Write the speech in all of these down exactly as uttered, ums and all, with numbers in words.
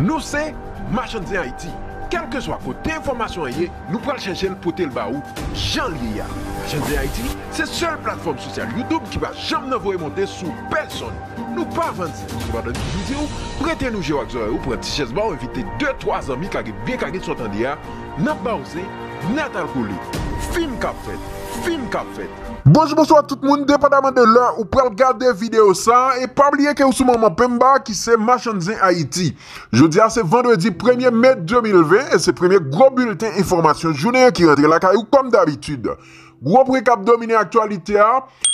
Nous, c'est Machann Zen Haïti. Quel que soit côté information, nous prenons chercher le potel baou, Jean Lia. Machann Zen Haïti, c'est la seule plateforme sociale YouTube qui va jamais nous voir monter sous personne. Nous pas vendre cette vidéo, prêtez-nous jouer avec vous pour un petit chaise baou, inviter deux trois amis qui sont bien cagés de son dia, n'a pas osé, n'a pas coulé. Film qu'a fait, film qu'a fait. Bonjour, bonsoir tout le monde, dépendamment de l'heure où vous pouvez regarder vidéo ça, et pas oublier que vous êtes maman Pemba qui c'est Machann Zen Haïti. Je dis à ce vendredi premier mai deux mille vingt et c'est le premier gros bulletin information journée qui rentre la caillou comme d'habitude. Gros précap domine l'actualité.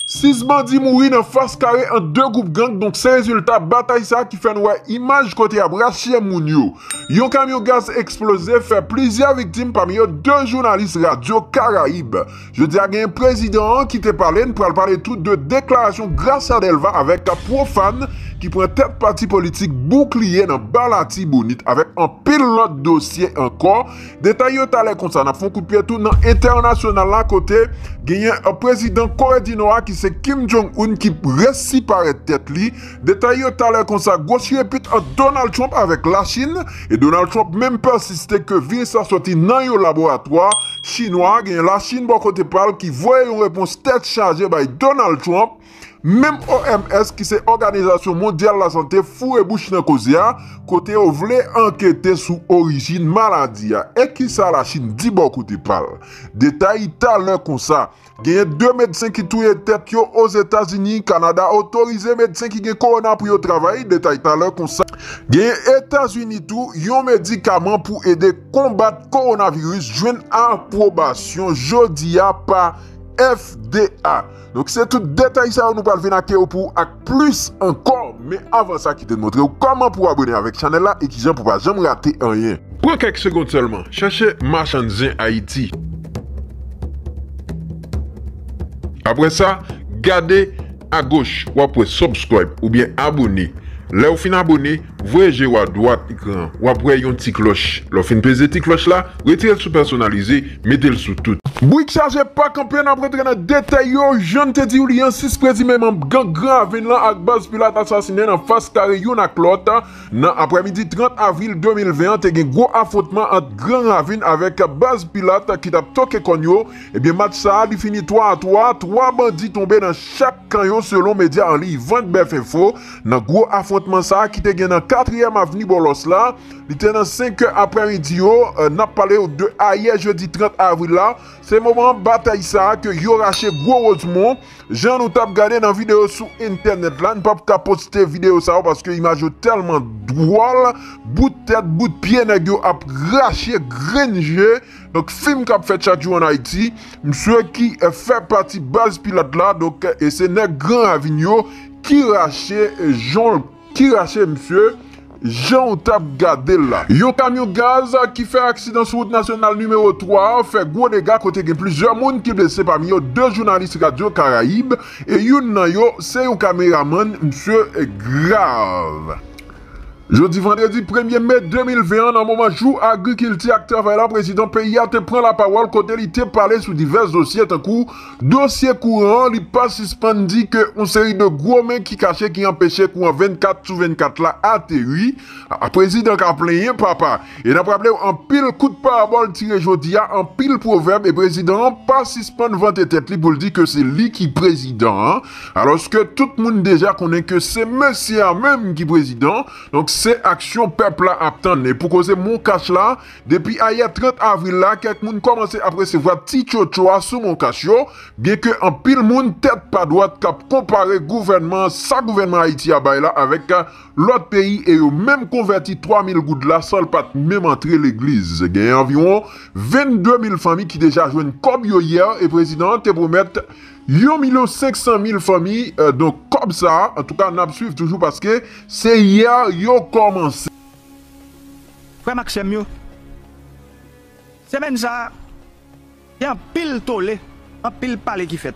six bandits mourent dans face carré en deux groupes gangs. Donc, c'est résultat bataille ça qui fait une image côté à Brachie Mounio. Yon camion gaz explosé fait plusieurs victimes parmi eux deux journalistes radio Caraïbes. Je dis à un président qui te parlé, nous pourrons parler tout de déclaration Garcia Delva avec un profane qui prend tête parti politique bouclier dans Balati Bonite avec un pilote dossier encore. Détail talent comme ça, nous font coup de pied tout dans international là côté. Il y a un président corédinois qui c'est Kim Jong-un qui récit par tête li. Détaillé tout à l'heure comme ça, gauche répute Donald Trump avec la Chine. Et Donald Trump même persisté que virus a sorti dans le laboratoire chinois. Il y a la Chine bon côté parle qui voit une réponse tête chargée par Donald Trump. Même O M S qui c'est Organisation Mondiale de la Santé fou et bouche dans causia côté on voulait enquêter sur origine maladie et qui ça la Chine dit beaucoup de parle détail talent comme ça gagne deux médecins qui touye tête yo aux États-Unis Canada autorisé médecins qui gagne corona pour yo travail détail talent comme ça gagne États-Unis tout yon médicament pour aider combattre coronavirus joine approbation jodi a pas F D A. Donc c'est tout détail ça nous parle venir pour plus encore mais avant ça qui te montrer comment pour abonner avec channel là et qui j'en pour pas jamais rater rien. Pour quelques secondes seulement, cherchez Machann Zen Haïti. Après ça, gardez à gauche ou après subscribe ou bien abonner. Là ou fin abonné, voyez ou à droite écran ou après yon petit cloche. Là fin peser petit cloche là, retirez sous personnalisé, mettez-le sous tout. Bouik charge pas campagne après dans détail yo, je te dis ou li en six président même gang grave là avec base pilote assassiné dans face carré yon ak l'autre dans après-midi trente avril deux mille vingt te gen gros affrontement entre Grand Ravine avec base pilote qui t'a toqué konyo et bien match ça il fini trois à trois, trois bandits tombés dans chaque canyon selon médias en ligne vingt B F info dans gros affrontement ça qui te gen dans quatrième avenue Bolos là, il était dans cinq heures après-midi yo, euh, n'a parlé de hier jeudi trente avril là. C'est le moment de bataille ça que yo rache gros Rosemont. Jean nous tape gardé dans la vidéo sur internet là. Nous ne pouvons pas poster vidéo ça parce que l'image est tellement drôle. Bout de tête, bout de pied, nous avons raché, grangé. Donc, film qui a fait chaque jour en Haïti. Monsieur qui fait partie de base pilote là. Donc, et c'est le grand Avignon qui rache Jean, qui rache monsieur. Jean tap gade là. Yo camion gaz qui fait accident sur route nationale numéro trois fait gros dégâts côté gen plusieurs monde qui blessé parmi eux deux journalistes radio Caraïbes et yon nan yo c'est un caméraman monsieur grave. Jeudi vendredi premier mai deux mille vingt, dans le moment où l'agriculture et le président pays a pris la parole, côté il a parlé sur divers dossiers, tant coup, dossier courant, il pas suspendu que une série de gros mains qui cachaient, qui empêchaient courant vingt-quatre sur vingt-quatre là atterri. Le président a plaigné, papa. Et n'a pas parlé en pile coup de parabole tiré jeudi, en pile proverbe, et président pas suspendu vente tête pour dire que c'est lui qui président. Alors que tout le monde déjà connaît que c'est monsieur même qui président. Donc, c'est action peuple là attendre et pour causer mon cash là depuis hier trente avril là quelques monde commencé à recevoir petit chochoa sur mon cash yo bien que en pile monde tête pas droite cap comparer gouvernement ça gouvernement Haïti à bail là avec l'autre pays et eux même converti trois mille gouttes là sans pas même entrer l'église gagne environ vingt-deux mille familles qui déjà joignent comme hier et président te promettre un million cinq cent mille familles, euh, donc comme ça, en tout cas, nous suivons toujours parce que c'est hier yo commencé. Frère Maxime, c'est même ça, il y a un pile tolé, un pile palais qui fait.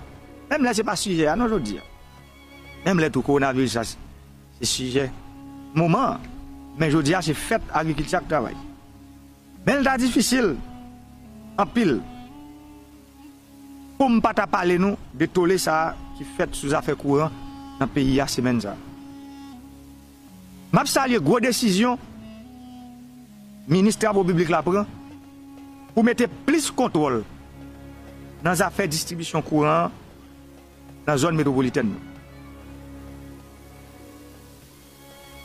Même là, c'est pas sujet, non, je veux dire. Même là, tout coronavirus, c'est sujet. Moment, mais je veux dire, c'est fait avec qui travaille. Même là, difficile, un pile. Pour ne pas parler nous de toller ça qui fait sous affaires courantes dans le pays à semaine ça. M'a salué gros décision ministère public la prend pour mettre plus de contrôle dans les affaires de distribution courant dans la zone métropolitaine.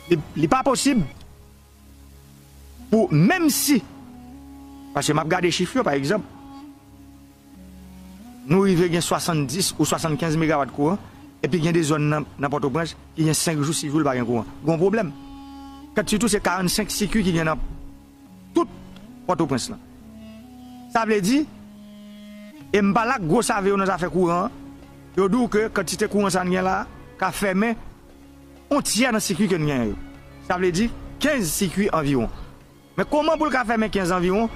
Il n'est pas possible pour, même si, parce que je regarde les chiffres, par exemple, nous arrivons à soixante-dix ou soixante-quinze mégawatts de courant, et puis il y a des zones dans Port-au-Prince qui ont cinq jours, six jours par courant. Bon problème. Quand surtout c'est quarante-cinq C Q qui viennent dans tout Port-au-Prince. Ça veut dire, et m'a la gros savez nos affaires courant, yo dou que quantité courant ça n'gagne là, qu'a fermé on tiers dans circuit que n'gagne. Ça veut dire quinze circuits environ. Mais comment pour qu'a fermé quinze environ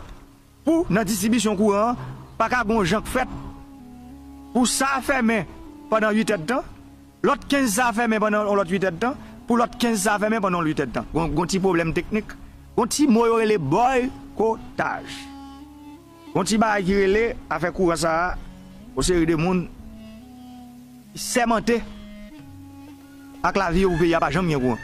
pour dans distribution courant, pas qu'a gon gens fait pour ça fermé pendant huit heures de temps, l'autre quinze ça fermé pendant l'autre huit heures de temps, pour l'autre quinze ça fermé pendant huit heures de temps. Gon petit problème technique, gon petit mot yo les boycottage. Quand tu vas agir à faire courant ça, au série de monde sémenté avec la vie au pays, il n'y a pas jamais courant.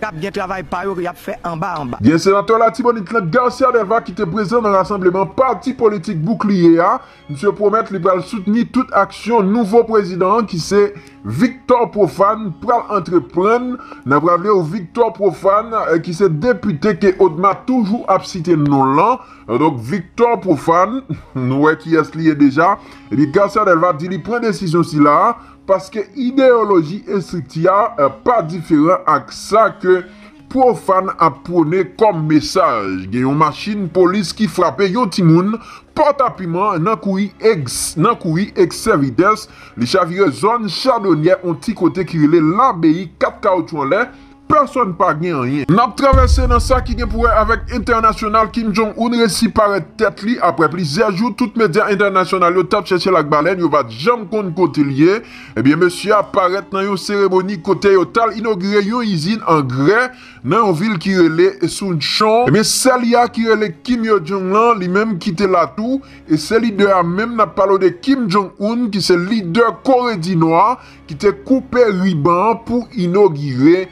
Cap bien travail par eux, il y a fait en bas en bas. Bien sénateur la Tibonite Garcia Delva qui était présent dans le rassemblement parti politique bouclier, monsieur promet qu'il va soutenir toute action nouveau président qui c'est Victor Profane pour entreprendre. N'a bravé au Victor Profane qui c'est député que Odma toujours a cité non là. Donc Victor Profane, nous qui est lié déjà, Garcia Delva dit il prend décision si là. Parce que l'idéologie et structure n'est pas différente avec ça que Profane a prôné comme message. Il y a une machine police qui frappe yon timoun, porte à piment, nan kouri ex, nan kouri ex servites, les chavires zone chardonnière ont ti côté qui relè l'abbaye quatre caoutchouc en l'air. Personne pas gagné rien. N'a traversé dans ça qui est pour avec international Kim Jong-un réussi par tête li après plusieurs jours toutes médias internationaux yo tap chercher la baleine yo va jamais compte côté lié. Eh bien monsieur apparaît dans une cérémonie côté yo tal inauguré une usine en grès dans une ville qui relé Sunchon. Eh bien Celia qui relé Kim Jong-un lui-même quitté la tout et c'est leader même n'a parlé de Kim Jong-un qui c'est leader corédinois qui était coupé ruban pour inaugurer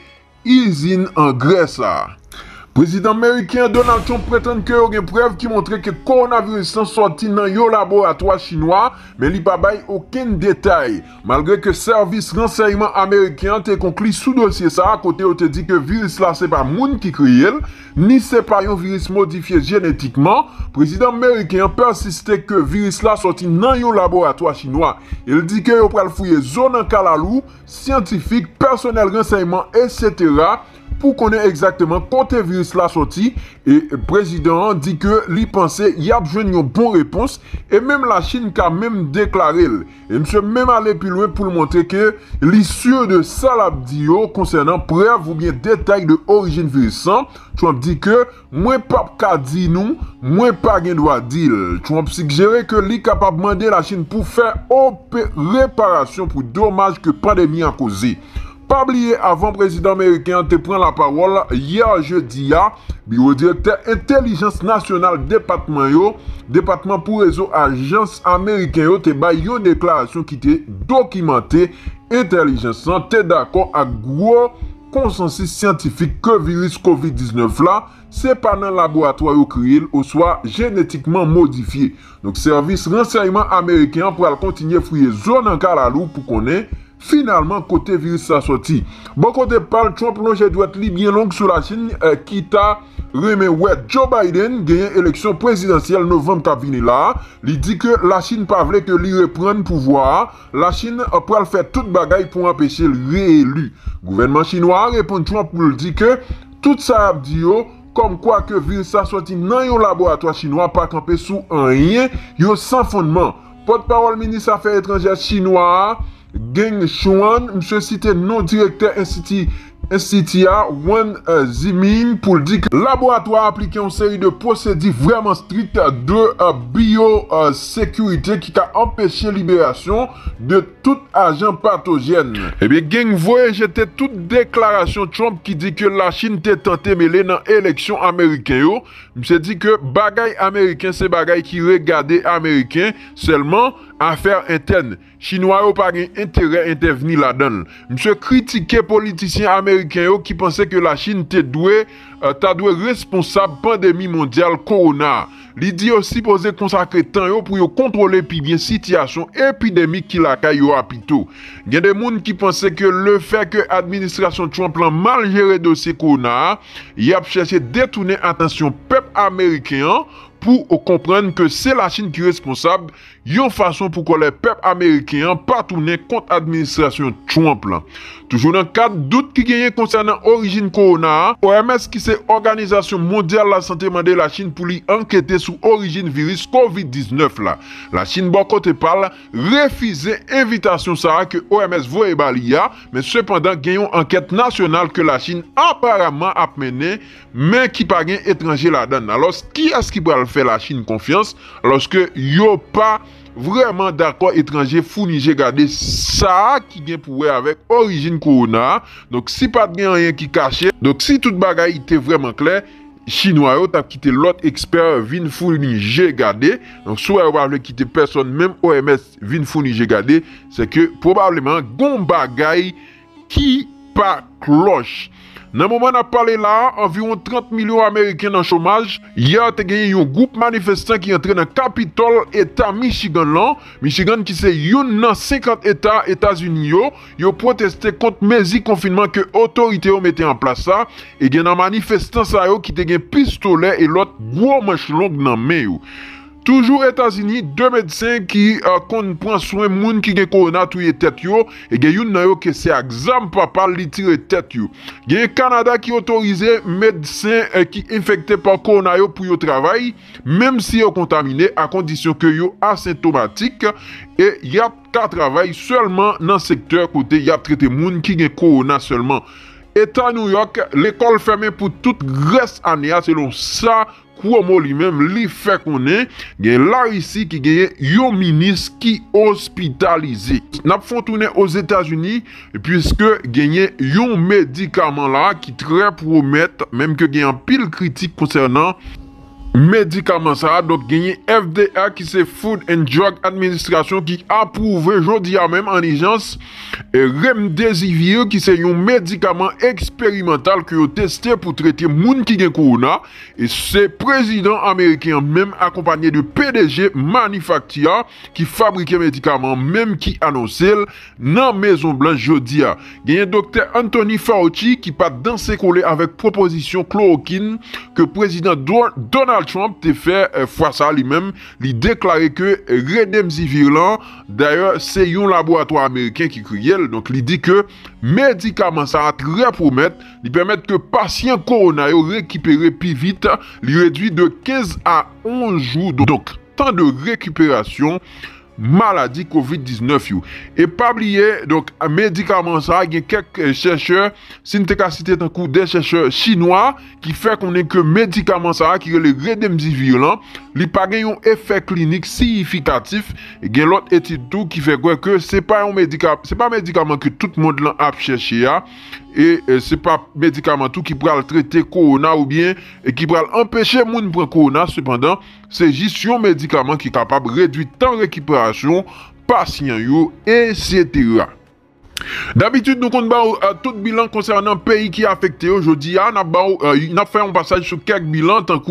usine en Grèce. Président américain Donald Trump prétend que il y a une preuve qui montre que le coronavirus est sorti dans un laboratoire chinois, mais il n'y a pas aucun détail. Malgré que le service renseignement américain a conclu sous dossier ça, à côté, on te dit que le virus là, ce n'est pas le monde qui crie, ni ce n'est pas un virus modifié génétiquement. Président américain persiste que le virus là sorti dans un laboratoire chinois. Il dit que il peut fouiller zone en calalou, scientifique, personnel renseignement, et cetera pour connaître exactement quand le virus là sorti. Et le président dit que lui pensait qu'il y a besoin d'une bonne réponse. Et même la Chine qui a même déclaré. Et monsieur même allé plus loin pour montrer que l'issue de Salabdio concernant preuve ou bien détail de origine virus. Trump dit que moins pas qu'à dire nous, moins pas qu'à doit dire. Trump suggérait que lui capable de demander la Chine pour faire réparation pour dommages que la pandémie a causé. Pas oublier avant président américain te prend la parole hier jeudi à bureau directeur intelligence nationale département yo département pour réseau agence américain yo te ba une déclaration qui te documentée intelligence santé d'accord à gros consensus scientifique que virus covid dix-neuf là c'est pas dans laboratoire au criel ou soit génétiquement modifié. Donc service renseignement américain pour continuer fouiller zone en calalou pour connaître finalement, côté virus ça sorti. Bon côté parle Trump longe doit li bien longue sur la Chine euh, qui t'a remet ouais Joe Biden gagne élection présidentielle novembre t'a vini là. Il dit que la Chine pas veut que lui reprenne pouvoir. La Chine euh, pour faire toute bagaille pour empêcher le réélu. Gouvernement chinois répond Trump pour dire que tout ça abdio comme quoi que virus ça sorti dans un laboratoire chinois pas campé sous rien, yo sans fondement. Porte-parole ministre affaires étrangères chinois Geng Shuwan, monsieur cité non directeur institut Institua Wan euh, Ziming pour dire que laboratoire appliqué une série de procédures vraiment strictes de euh, biosécurité euh, qui a empêché libération de tout agent pathogène. Eh bien, gang voyez j'étais toute déclaration Trump qui dit que la Chine t'est tenté mêlée dans l'élection américaine. Monsieur dit que bagaille américain c'est bagaille qui regardait américain seulement affaire interne. Chinois n'ont pas intérêt à intervenir là-dedans. Monsieur critiquer politicien américain Américains qui pensaient que la Chine était douée, t'a doué responsable pandémie mondiale corona. Li dit aussi poser consacrer temps pour contrôler puis bien situation épidémique qui la caillou apito. Il y a des monde qui pensaient que le fait que administration Trump plan mal géré dossier corona, il a cherché détourner attention peuple américain pour comprendre que c'est la Chine qui est responsable, yon façon pour que les peuples américains pas tourner contre administration Trump là. Toujours dans cadre doute qui gagne concernant origine corona, O M S qui c'est organisation mondiale de la santé mandé la Chine pour lui enquêter sur origine virus COVID dix-neuf là. La Chine bon côté parle refuser invitation ça que O M S voye balia, mais cependant gagne enquête nationale que la Chine apparemment a mené mais qui pas gagne étranger là-dedans. Alors qui est-ce qui va faire la Chine confiance lorsque yo pas vraiment d'accord étranger fourni j'ai gardé ça qui vient pour avec origine corona. Donc si pas de rien qui caché, donc si toute bagaille était vraiment clair, chinois yo t'a quitté l'autre expert vin fourni j'ai gardé. Donc soit yo pas quitter personne même O M S vin fourni j'ai gardé, c'est que probablement gon bagaille qui pas cloche. Dans le moment où on a parlé là, environ trente millions d'Américains dans le chômage. Hier, il y a un groupe manifestant qui est entré dans le Capitole, État Michigan. Là. Michigan qui c'est dans cinquante États États-Unis. Ils ont protesté contre mesures confinement que l'autorité a mis en place. Ça. Et il y a un manifestant qui a un pistolet et l'autre gros manche longue dans la main. Toujours États-Unis, deux médecins qui euh, prennent soin de monde qui ont le corona tout les têtes yo et gen yo qui c'est exam papa li tire tête yo. Gen Canada qui autorisé médecins euh, qui infectés par corona yo pour yo travail même si yo contaminé à condition que yo asymptomatique et y a ka travail seulement dans secteur côté y a traité monde qui gen corona seulement. État New York, l'école fermée pour toute reste année selon ça Cuomo lui-même lui fait qu'on est, il y a là ici qui gagne un ministre qui hospitalisé. N'a pas tourné aux États-Unis puisque gagne un médicament là qui très prometteur même que gagne un pile critique concernant médicament ça donc gagne F D A qui c'est Food and Drug Administration qui approuve aujourd'hui même en urgence et Remdesivir qui c'est un médicament expérimental que ont testé pour traiter moun qui gen corona et c'est président américain même accompagné de P D G manufacture qui fabrique médicament même qui annonce dans Maison Blanche jeudi a gagne docteur Anthony Fauci qui pas danser collé avec proposition chloroquine que président Donald Trump te fait euh, fois ça lui-même, il déclaré que Remdesivir d'ailleurs c'est un laboratoire américain qui criait, donc il dit que médicament ça a très promettre, il permet que patient corona récupérer plus vite, il réduit de quinze à onze jours donc temps de récupération maladie COVID dix-neuf yo. Et pas oublier donc médicament ça il y a quelques chercheurs si cité d'un coup des chercheurs chinois qui fait qu'on est que médicament ça qui est le Remdesivir là il pas un effet clinique significatif et il y a l'autre étude tout qui fait quoi que c'est pas un médicament c'est pas médicament que tout le monde a cherché là et euh, c'est pas médicament tout qui pourra traiter corona ou bien et qui pourra empêcher moun prendre corona cependant c'est juste un médicament qui est capable de réduire temps de récupération patient yo et cetera. D'habitude, nous comptons euh, tout bilan concernant le pays qui est affecté aujourd'hui. Nous avons fait un passage sur quelques bilans, tant que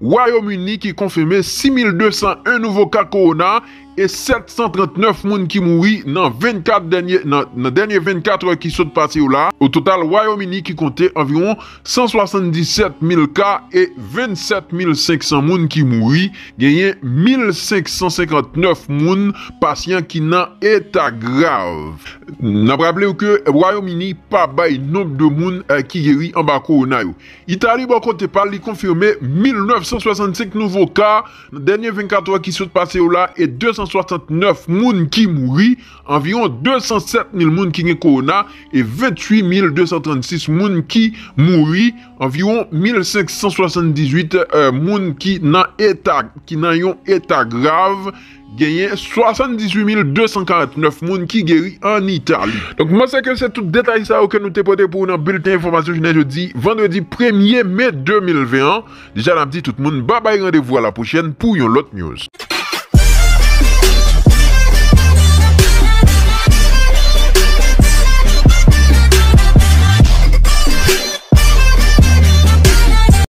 Wyoming qui confirmé six mille deux cent un nouveaux cas corona et sept cent trente-neuf moun qui mouri dans vingt-quatre derniers vingt-quatre heures qui sont passées là. Au total, Wyoming qui comptait environ cent soixante-dix-sept mille cas et vingt-sept mille cinq cents moun qui mouri, gagné mille cinq cent cinquante-neuf moun patients qui n'ont état grave. N'a rappelé que Wyoming pas bail nombre de moun euh, qui guéri en bas corona. Italie bon côté parle li confirmé mille neuf cent soixante-cinq nouveaux cas dans derniers vingt-quatre heures qui sont passées là et deux cent soixante-neuf moun qui mouri, environ deux cent sept mille moun qui gen corona et vingt-huit mille deux cent trente-six moun qui mouri, environ mille cinq cent soixante-dix-huit euh, moun qui nan état qui nan yon état grave. Gagné soixante-dix-huit mille deux cent quarante-neuf moun qui guéri en Italie. Donc moi c'est que c'est tout détail ça que nous te porté pour dans bulletin information jeudi vendredi premier mai deux mille vingt et un. Déjà l'a dit tout le monde bye bye rendez-vous à la prochaine pour une autre news.